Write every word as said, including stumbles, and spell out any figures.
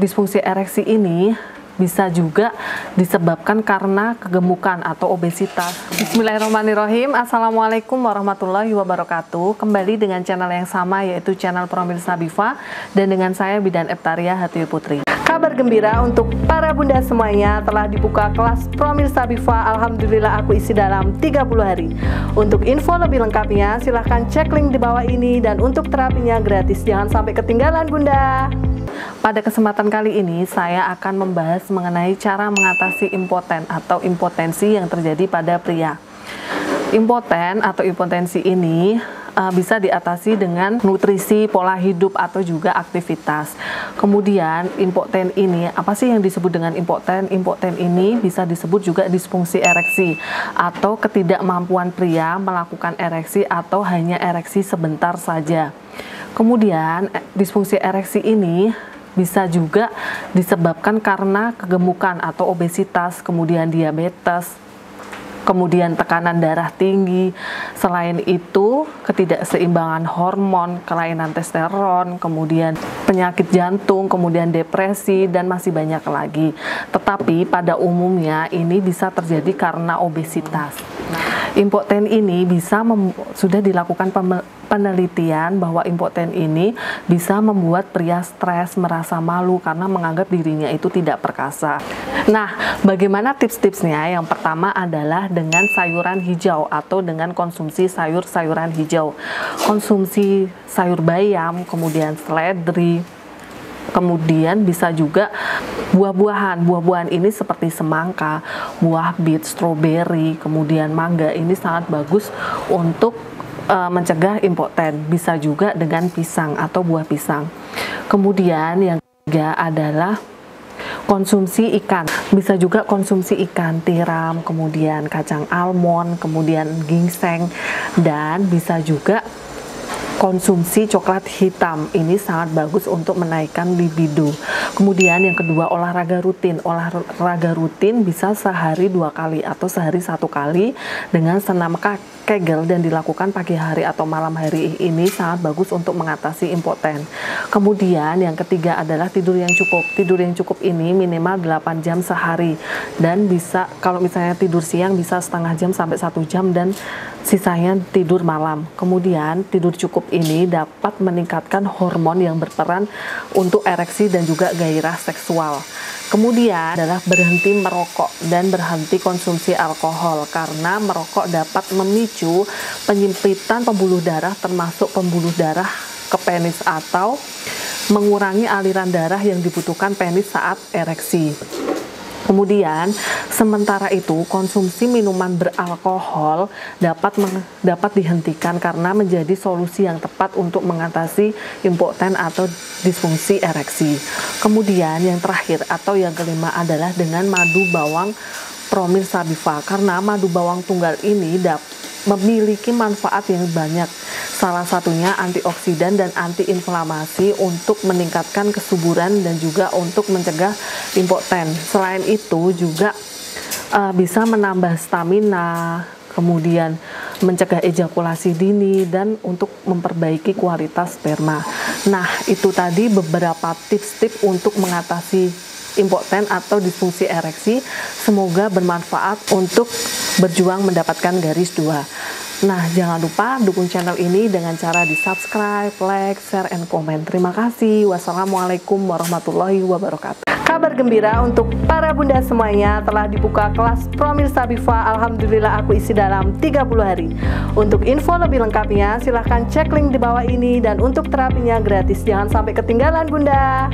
disfungsi ereksi ini bisa juga disebabkan karena kegemukan atau obesitas. Bismillahirrahmanirrahim. Assalamualaikum warahmatullahi wabarakatuh. Kembali dengan channel yang sama, yaitu channel Promil Syabifa, dan dengan saya Bidan Eptaria Hatiu Putri. Kabar gembira untuk para bunda semuanya, telah dibuka kelas Promil Syabifa. Alhamdulillah aku isi dalam tiga puluh hari. Untuk info lebih lengkapnya silahkan cek link di bawah ini, dan untuk terapinya gratis, jangan sampai ketinggalan bunda. Pada kesempatan kali ini saya akan membahas mengenai cara mengatasi impoten atau impotensi yang terjadi pada pria. Impoten atau impotensi ini uh, bisa diatasi dengan nutrisi, pola hidup, atau juga aktivitas. Kemudian impoten ini, apa sih yang disebut dengan impoten? Impoten ini bisa disebut juga disfungsi ereksi atau ketidakmampuan pria melakukan ereksi atau hanya ereksi sebentar saja. Kemudian disfungsi ereksi ini bisa juga disebabkan karena kegemukan atau obesitas, kemudian diabetes, kemudian tekanan darah tinggi. Selain itu, ketidakseimbangan hormon, kelainan testosteron, kemudian penyakit jantung, kemudian depresi, dan masih banyak lagi. Tetapi pada umumnya ini bisa terjadi karena obesitas. Impoten ini bisa sudah dilakukan penelitian bahwa impoten ini bisa membuat pria stres, merasa malu karena menganggap dirinya itu tidak perkasa. Nah, bagaimana tips-tipsnya? Yang pertama adalah dengan sayuran hijau atau dengan konsumsi sayur-sayuran hijau. Konsumsi sayur bayam, kemudian seledri, kemudian bisa juga buah-buahan. Buah-buahan ini seperti semangka, buah bit, stroberi, kemudian mangga. Ini sangat bagus untuk e, mencegah impoten. Bisa juga dengan pisang atau buah pisang. Kemudian yang ketiga adalah konsumsi ikan. Bisa juga konsumsi ikan tiram, kemudian kacang almond, kemudian ginseng, dan bisa juga konsumsi coklat hitam. Ini sangat bagus untuk menaikkan libido. Kemudian yang kedua, olahraga rutin. Olahraga rutin bisa sehari dua kali atau sehari satu kali dengan senam Kegel, dan dilakukan pagi hari atau malam hari. Ini sangat bagus untuk mengatasi impoten. Kemudian yang ketiga adalah tidur yang cukup. Tidur yang cukup ini minimal delapan jam sehari, dan bisa, kalau misalnya tidur siang bisa setengah jam sampai satu jam dan sisanya tidur malam. Kemudian tidur cukup ini dapat meningkatkan hormon yang berperan untuk ereksi dan juga gairah seksual. Kemudian adalah berhenti merokok dan berhenti konsumsi alkohol, karena merokok dapat memicu penyempitan pembuluh darah, termasuk pembuluh darah ke penis, atau mengurangi aliran darah yang dibutuhkan penis saat ereksi. Kemudian, sementara itu konsumsi minuman beralkohol dapat dapat dihentikan karena menjadi solusi yang tepat untuk mengatasi impoten atau disfungsi ereksi. Kemudian yang terakhir atau yang kelima adalah dengan madu bawang Promil Syabifa, karena madu bawang tunggal ini dapat memiliki manfaat yang banyak. Salah satunya antioksidan dan antiinflamasi untuk meningkatkan kesuburan dan juga untuk mencegah impoten. Selain itu juga uh, bisa menambah stamina, kemudian mencegah ejakulasi dini, dan untuk memperbaiki kualitas sperma. Nah, itu tadi beberapa tips-tips untuk mengatasi impoten atau disfungsi ereksi. Semoga bermanfaat untuk berjuang mendapatkan garis dua. Nah, jangan lupa dukung channel ini dengan cara di subscribe, like, share, and comment. Terima kasih. Wassalamualaikum warahmatullahi wabarakatuh. Kabar gembira untuk para bunda semuanya, telah dibuka kelas Promil Syabifa. Alhamdulillah aku isi dalam tiga puluh hari. Untuk info lebih lengkapnya silahkan cek link di bawah ini, dan untuk terapinya gratis, jangan sampai ketinggalan bunda.